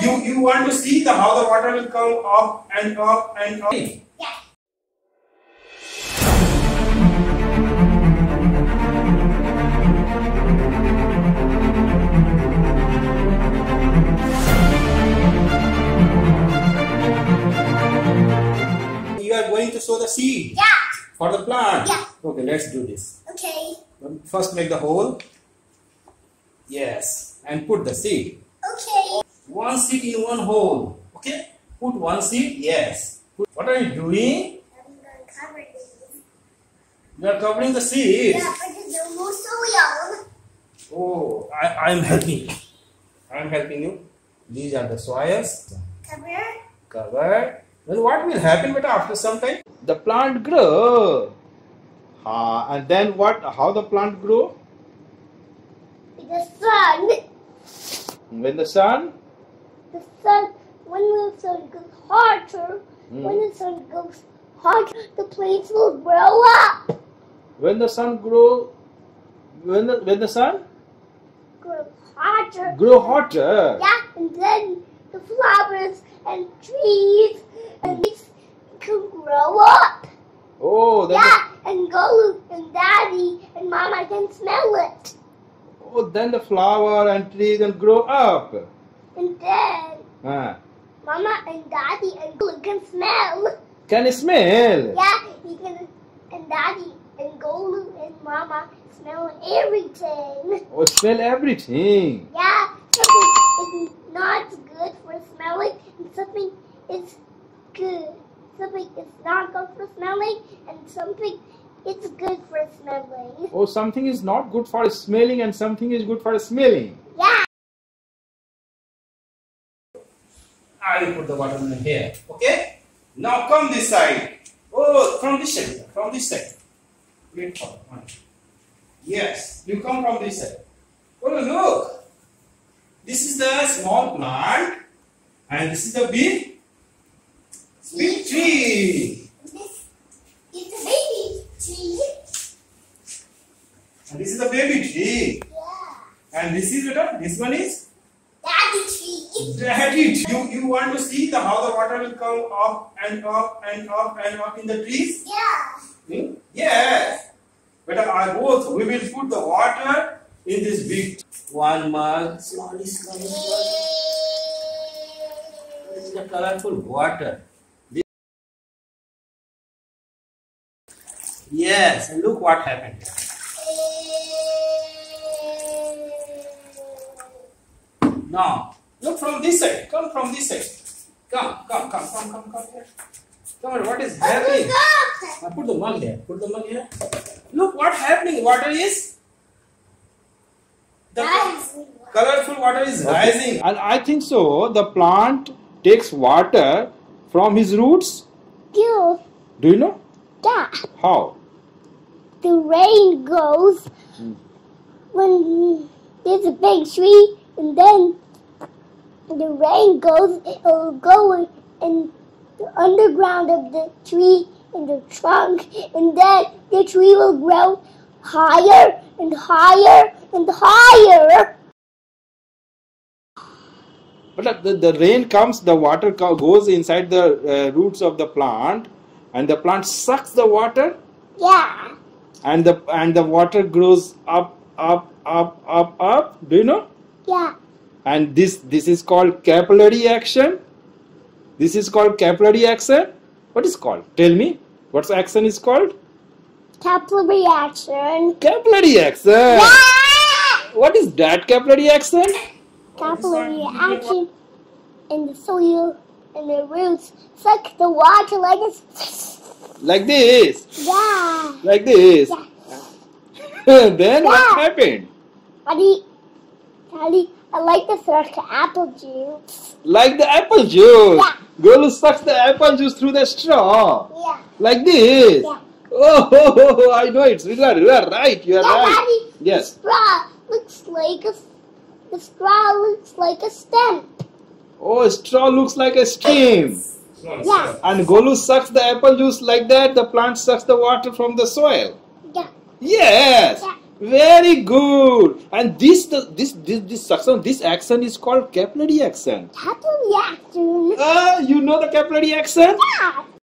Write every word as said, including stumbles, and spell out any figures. You you want to see the how the water will come up and up and up. Yeah. You are going to sow the seed. Yeah. For the plant. Yeah. Okay, let's do this. Okay. First, make the hole. Yes, and put the seed. Okay. One seed in one hole. Okay. Put one seed. Yes. Put, what are you doing? I'm going to cover it. You are covering the seeds. Yeah, but it's almost so young. Oh, I am helping you. I am helping you. These are the soils. Cover. Cover. Then what will happen? But after some time, the plant grow. Ah, and then what? How the plant grow? With the sun. When the sun. The sun. When the sun goes hotter, mm. when the sun goes hotter, the plants will grow up. When the sun grow, when the when the sun. Grow hotter. Grow hotter. Yeah, and then the flowers and trees and leaves can grow up. Oh, that's yeah. And Golu and Daddy and Mama can smell it. Oh, then the flower and trees will grow up. And then ah. Mama and Daddy and Golu can smell. Can you smell? Yeah, you can. And Daddy and Golu and Mama smell everything. Oh, smell everything. Yeah, something is not good for smelling, and something is good. Something is not good for smelling, and something is good for smelling. Oh, something is not good for smelling, and something is good for smelling. Yeah. I will put the watermelon here. Okay. Now come this side. Oh, from this side. From this side. Wait for one. Yes, you come from this side. Oh, look. This is the small plant, and this is the big. Big tree. This is the baby tree. And this is the baby tree. Yeah. And this is what? This one is? Daddy tree. Daddy tree. You, you want to see the how the water will come up and up and up and up in the trees? Yeah. Hmm? Yes. But our both, we will put the water in this big one mug. Slowly, slowly, slowly. This is the colorful water. Yes, and look what happened. Now, look from this side. Come from this side. Come, come, come, come, come, come here. Come on, what is happening? Now put the mug here. Put the mug here. Look what's happening. Water is... The colorful water is rising. And I think so, the plant takes water from his roots. Yeah. Do you know? Yeah. How? The rain goes hmm. when there's a big tree, and then the rain goes, it will go in the underground of the tree, in the trunk, and then the tree will grow higher and higher and higher. But the, the rain comes, the water goes inside the uh, roots of the plant, and the plant sucks the water. Yeah. And the and the water grows up, up, up, up, up. Do you know? Yeah. And this this is called capillary action. This is called capillary action. What is called? Tell me. What's action is called? Capillary action. Capillary action. Yeah. What is that capillary action? Capillary action in the soil. And the roots suck the water like this. Like this? Yeah. Like this? Yeah. Then yeah. What happened? Daddy, Daddy, I like to suck the apple juice. Like the apple juice? Yeah. Golu sucks the apple juice through the straw. Yeah. Like this? Yeah. Oh, oh, oh, oh, I know it. You are, you are right. You are yeah, right. Daddy, yes. The straw looks like a, the straw looks like a stem. Oh, straw looks like a stream. Yeah. And Golu sucks the apple juice like that. The plant sucks the water from the soil. Yeah. Yes. Yeah. Very good. And this this this this action this action is called capillary action. Capillary action. Ah, you know the capillary action? Yeah.